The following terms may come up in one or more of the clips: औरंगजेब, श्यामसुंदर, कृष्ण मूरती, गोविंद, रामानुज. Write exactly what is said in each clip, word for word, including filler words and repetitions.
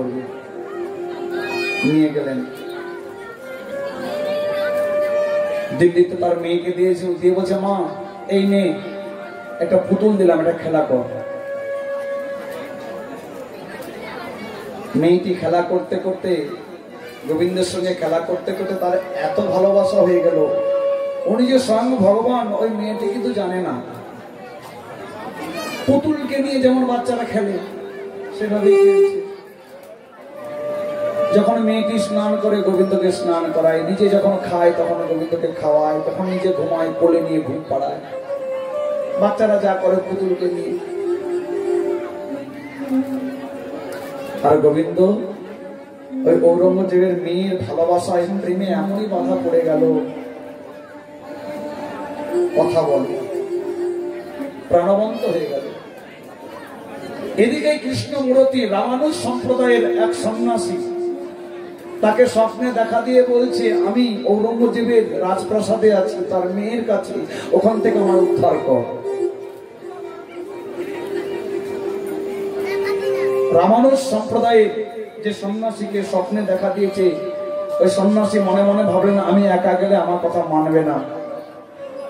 मेटी खेला करते करते गोविंदर संगे खेला करते करते भालोबासा हो गेलो उनी जो स्वयं भगवान ओई मेटी किन्तु जाने ना पुतुल के लिए जेमन बाच्चारा खेले जखन मेटी स्नान करे गोविंद के स्नान कराय निजे जखन खाय तखन गोविंद के खावाय तखन निजे घुमाय कोले निये घुम पड़ाय बाच्चारा जा करे पुतुल के लिए और गोविंद ओई औरंगजेबेर मेयेर भालोबासा एई प्रेमे एमनई बाधा पड़े गेलो कथा बोले प्राणवंत हो गए। एदिके कृष्ण मूरती रामानुज सम्प्रदायेर एक सन्यासी ताके स्वप्ने देखा दिए बोलछे आमी औरंगजेबेर राजप्रासादे आछि तार मेयेर काछे ओखान थेके आमार उद्धार कर। रामानुज सम्प्रदायेर जे सन्यासीके स्वप्ने देखा दिएछे ओई सन्यासी मने मने भाबलेन आमी एका गेले आमार कथा मानबे ना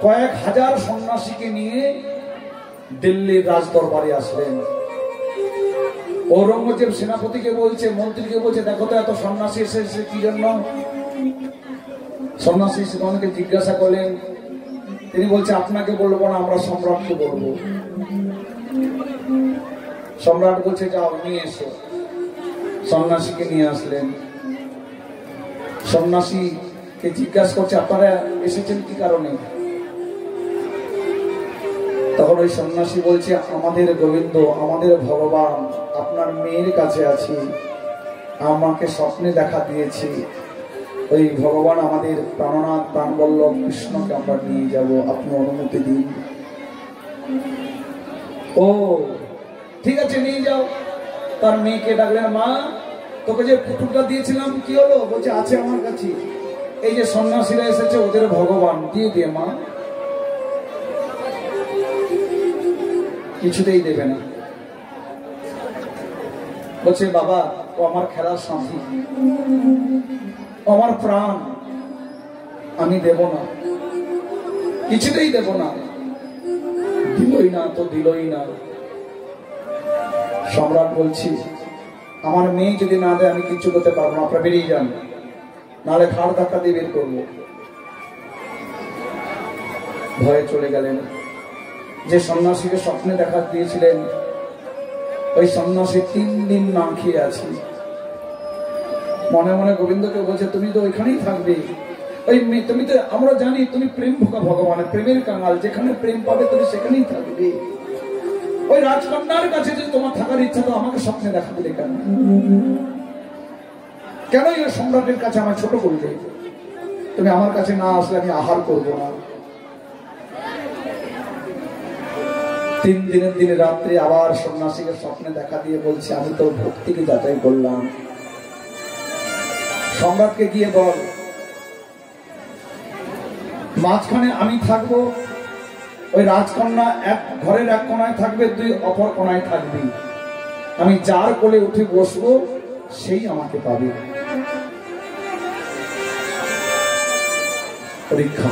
कयेक हजार सन्यासीके निये दिल्ली राज दरबारे आसलें औरंगजेब सेनापति के बोलछे मंत्री के बोलछे देखो तो एत सन्यासी एसेछे कि जन्य सन्यासी सेनापतिके जिज्ञासा करलें तिनि बोलछे आपनाके बोलबो ना आमरा सम्राटके बोलबो सम्राट बोलछे जाओ निये एसो सन्यासीके निये आसलें सन्यासीके जिज्ञासा करछे आपनारा एसेछेन कि कारणे तखन ओई सन्यासी बोलछे आमादेर गोविंद आमादेर भगवान आपनार मेयेर काछे आछि आमाके स्वप्ने देखा दिएछे ओई भगवान आमादेर प्राणनाथ प्राणबल्लभ कृष्णके आमरा निये যাব আপনি অনুমতি দিন। ও ঠিক আছে নিয়ে যাও তার মেয়েকে ডাকলেন মা তোকে যে পুতুলটা দিয়েছিলাম কি হলো বলছে আছে আমার কাছে এই যে সন্ন্যাসীরা এসেছে ওদের ভগবান দিয়ে দিয়ে মা কিছুতেই দেবে না বলছে বাবা ও আমার খেলার সাথী আমার প্রাণ আমি দেব না কিছুতেই দেব না দিলই না তো দিলই না সম্রাট বলছি আমার মেয়ে যদি না দেয় আমি কিছু করতে পারবো না আপনারা বেরিয়ে যান নালে ঘাড় ধাক্কা দিয়ে বের করবো ভয়ে চলে গেলেন। যে সন্ন্যাসী के स्वप्ने देखा दिए ওই সন্ন্যাসী तीन दिन ना খেয়ে আছে মনে মনে गोविंद के বলছে তুমি তো ওইখানেই থাকবে ওই তুমি তো আমরা জানি তুমি প্রেম ভোগা ভগবানের প্রেমের কাঙাল যেখানে প্রেম পাবে তুমি সেখানেই থাকবে ওই রাজকন্যার কাছে যে তোমার থাকার ইচ্ছা তো আমাকে স্বপ্নে দেখা দিলে কেন কেন এই সম্রাটের কাছে আমার ছোট করবে তুমি আমার কাছে না আসলে আমি আহার করব না। तीन दिन दिन रात्रि आबार सन्यासी के स्वप्ने देखा दिए बोलछे आमी तो भक्ति के जाचाई करलाम सम्राट के गिये बोल माझखाने आमी थाकबो ओई राजकन्या एक घरेर एक कोनाय थाकबे तुई अपर कोनाय थाकबि आमी जार कोले उठे बसबो सेई आमाके पाबे परीक्षा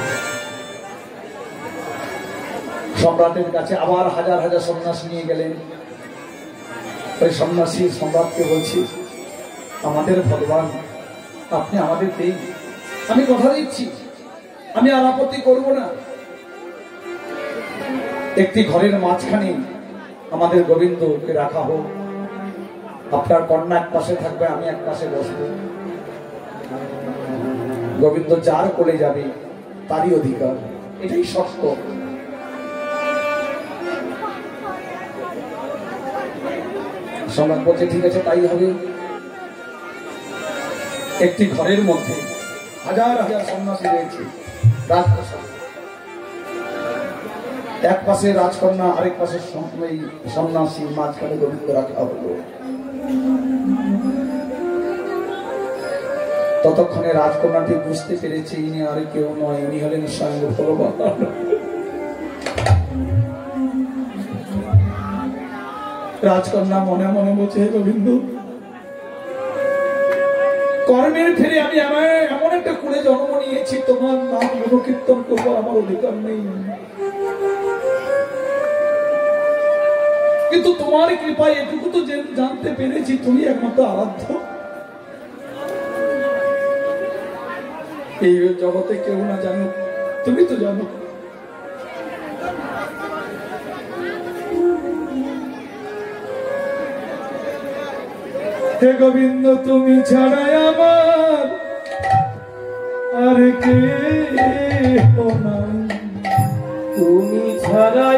सम्राटेर काछे आबार हजार हजार सन्यासी निये गेलेन ओई सन्यासी सम्राटके बोलछे आमादेर भगवान आपनि आमादेर देई आमि कथा दिच्छि आमि आर आपत्ति करब ना। एकटी घरेर माझखाने आमादेर गोविंदके राखा होक आपनार कन्या एक पाशे थाकबे आमि एक पाशे बसब गोविंद जार कोले जाबे तारই অধিকার এটাই সত্য। सम्राट बोलते ठीक है ताई होबे एकटी घरेर मध्य हजार हजार सन्यासी रयेछे राजप्रासाद एक पाशे राजकन्या आरेक पाशे सन्यासी माझखाने गोविंद रखा हलो ततक्षणे राजकन्याटी बुझते पेरेछे इनि आर केउ नय इनि हलेन स्वयं भगवान। राजकन्या मने मने बोलछे गोविंद कर्मेर फेरे आमी आमार एमन एकटा कुले जन्म नियेछि तोमार नाम गुणकीर्तन करब आमार अधिकार नेই কিন্তু তোমার কৃপায় এটুকু তো জানতে পেরেছি তুমি একমাত্র আরাধ্য। এই জগতে কেউ না জানো তুমি তো জানো। हे गोविंद तुम्हें छाड़ा आमार आर केउ नाई तुम्हें छाड़ा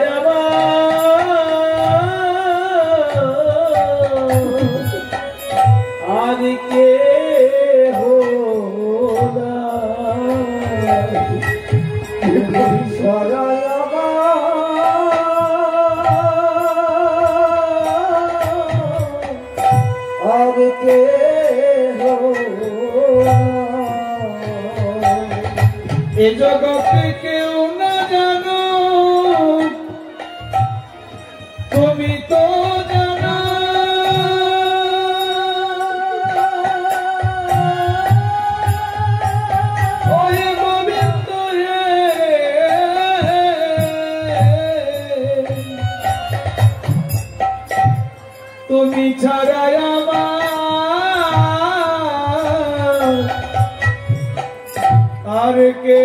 आर केउ नाई जगत क्यों ना जानो तुम तो जानो ओए गोविंद तुम छाड़ा आर के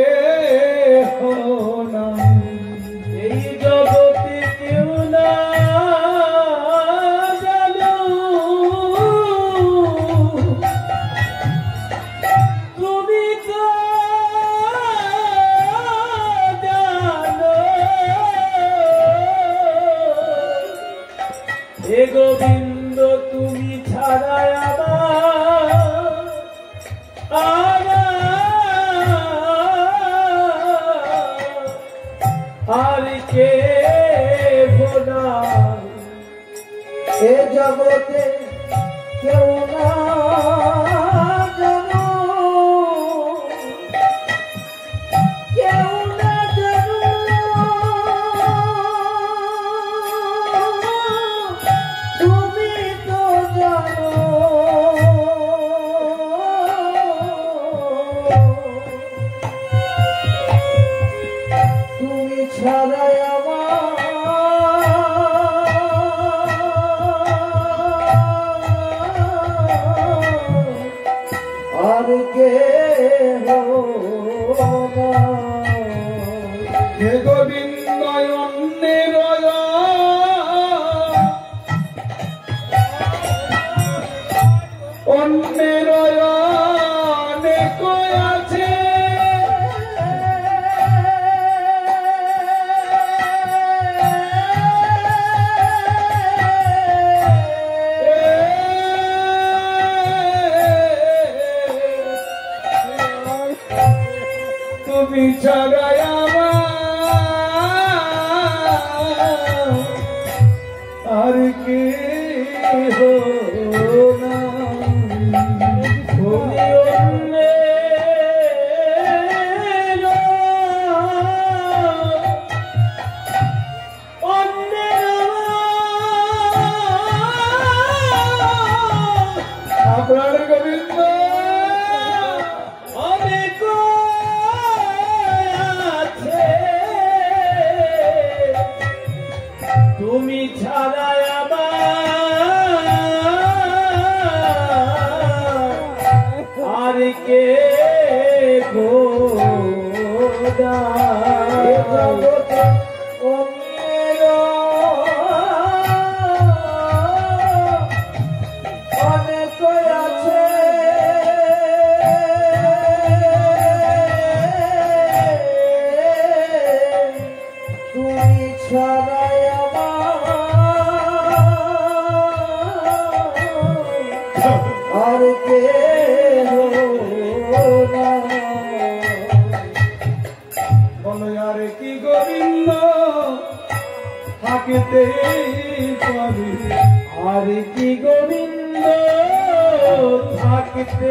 Hey, hey,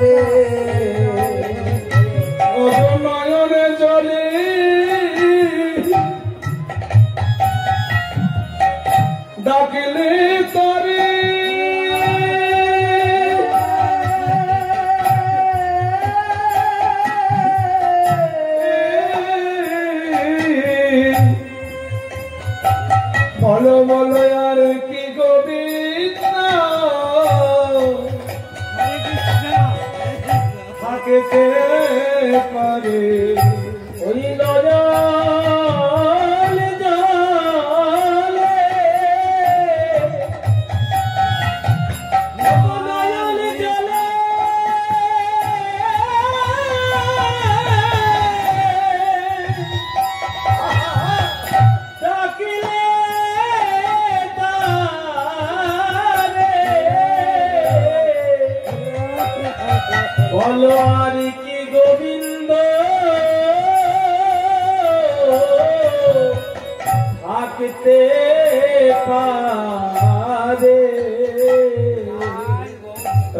hey, hey. दाखिले तारे बोलो बोलो यार की गोविंद के परे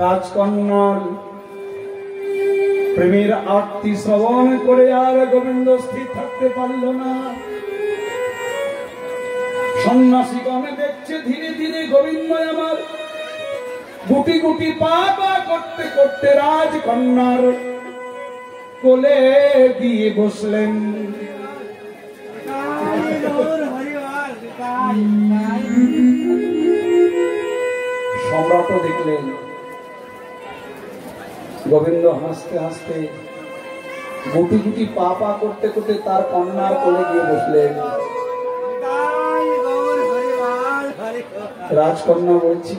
রাজকন্যার প্রেমের আরতি শ্রবণ করে আর গোবিন্দ স্থির থাকতে পারল না। সন্ন্যাসীগণ দেখছে ধীরে ধীরে গোবিন্দ আমার গুটি গুটি পা পা করতে করতে রাজকন্যার কোলে দিয়ে বসলেন। সম্রাট দেখলেন গোবিন্দ হাসতে হাসতে গুটি গুটি পা পা করতে করতে তার কন্যার কোলে গিয়ে বসলেন। রাজকন্যা বলছি,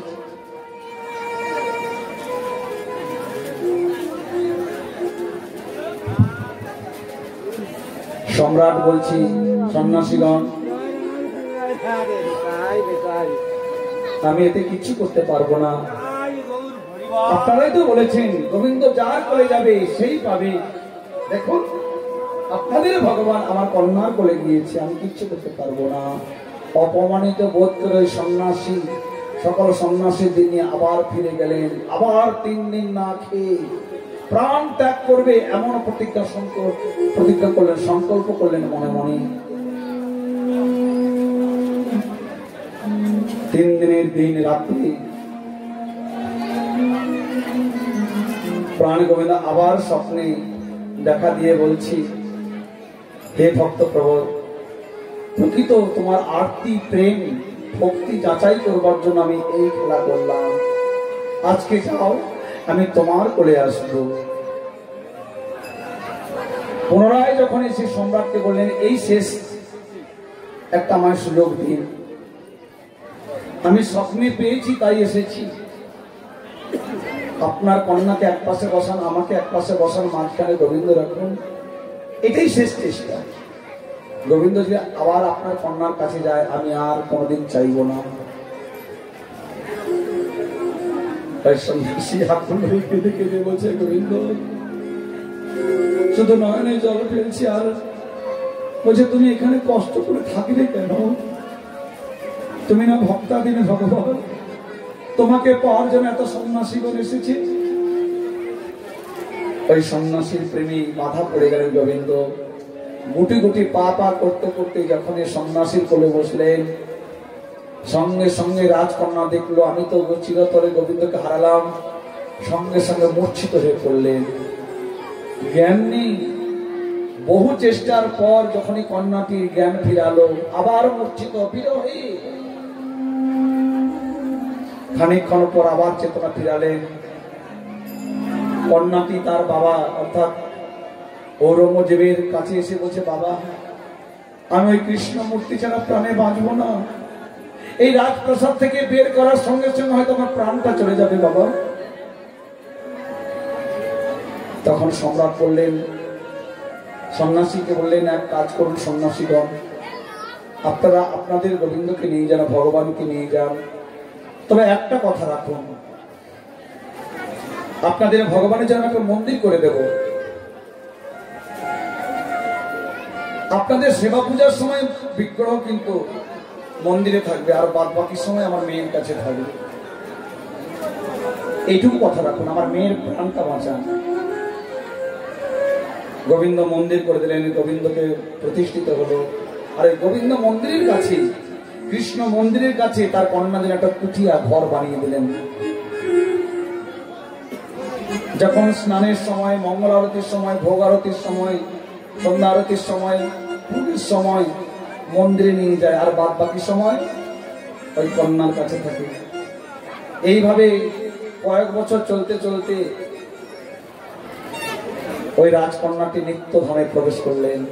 সম্রাট বলছি, সন্ন্যাসীগণ আমি এতে কিচ্ছু করতে পারবো না। আপনারাই তো বলেছেন গোবিন্দ যার কোলে যাবে সেই পাবে। দেখুন আপনাদের ভগবান আমার কন্যার কোলে গিয়েছে, আমি কিচ্ছু করতে পারবো না। অপমানিত বোধ করে সন্ন্যাসী সকল সন্ন্যাসী তিনি আবার ফিরে গেলেন। আবার তিন দিন না খেয়ে প্রাণ ত্যাগ করবে এমন প্রতিজ্ঞা সংকল্প প্রতিজ্ঞা করলেন সংকল্প করলেন মনে মনে। তিন দিনের দিন রাত্রি প্রাণ গোবিন্দ আবার স্বপ্নে দেখা দিয়ে বলছি, হে ভক্ত প্রবল, প্রকৃত তোমার আরতি প্রেম ভক্তি যাচাই করবার জন্য আমি এই খেলা করলাম। আজকে যাও, আমি তোমার কোলে আসব। পুনরায় যখন এসে সম্রাটকে বললেন, এই শেষ একটা আমার সুযোগ দিন, আমি স্বপ্নে পেয়েছি তাই এসেছি। আপনার কন্যাকে এক পাশে বসান, আমাকে এক পাশে বসান, মাঝখানে গোবিন্দ রাখুন, এটাই শেষ চেষ্টা। গোবিন্দ যে আবার আপনার কন্যার কাছে যায় আমি আর কোনোদিন চাইব না। গোবিন্দ শুধু নয়নে জল ফেলছি আর বলছে, তুমি এখানে কষ্ট করে থাকলে কেন? তুমি না ভক্তা দিনে ভগবান, তোমাকে পাওয়ার জন্য এত সন্ন্যাসী করে এসেছি। ওই সন্ন্যাসীর প্রেমী বাধা পড়ে গেলেন গোবিন্দ। গুটি গুটি পা পা করতে করতে যখন সন্ন্যাসীর কোলে বসলেন, সঙ্গে সঙ্গে রাজকন্যা দেখলো আমি তো চিরতরে গোবিন্দকে হারালাম। সঙ্গে সঙ্গে মূর্ছিত হয়ে পড়লেন। জ্ঞান নেই, বহু চেষ্টার পর যখনই কন্যাটির জ্ঞান ফিরালো আবার মূর্ছিত বিরোহী। খানিকক্ষণ পর আবার চেতনা ফিরালেন। কন্যাটি তার বাবা অর্থাৎ ঔরঙ্গজেবের কাছে এসে বলছে, বাবা আমি ওই কৃষ্ণ মূর্তি ছাড়া প্রাণে বাঁচব না। এই রাজপ্রাসাদ থেকে বের করার সঙ্গে সঙ্গে হয়তো আমার প্রাণটা চলে যাবে বাবা। তখন সম্রাট বললেন, সন্ন্যাসীকে বললেন, এক কাজ করুন সন্ন্যাসীগণ, আপনারা আপনাদের গোবিন্দকে নিয়ে যান, ভগবানকে নিয়ে যান, তবে একটা কথা রাখুন, আপনাদের ভগবানের জন্য একটা মন্দির করে দেব। আপনাদের সেবা পূজার সময় বিগ্রহ কিন্তু মন্দিরে থাকবে, আর বাদ বাকি সময় আমার মেয়ের কাছে থাকবে। এইটুকু কথা রাখুন, আমার মেয়ের প্রাণটা বাঁচান। গোবিন্দ মন্দির করে দিলেন, গোবিন্দকে প্রতিষ্ঠিত হলো। আর এই গোবিন্দ মন্দিরের কাছে कृष्ण मंदिर काछे तार कन्यादेर एकटा कुटिया घर बनिए दिलेन। जखन स्नानेर समय मंगल आरतिर समय भोग आरतिर समय सन्ध्या आरतिर समय पूजार समय मंदिरे निये जाय आर बाद बाकी समय ओई कन्यार काछे थाके। एइभावे कयेक बछर चलते चलते ओई राजकन्याटी नित्यधामे प्रवेश करलेन।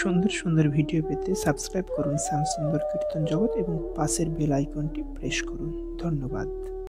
सुंदर सुंदर भिडियो पेते सबस्क्राइब करुन श्यामसुंदर कीर्तन जगत और पाशेर बेल आइकनटी प्रेस करुन। धन्यवाद।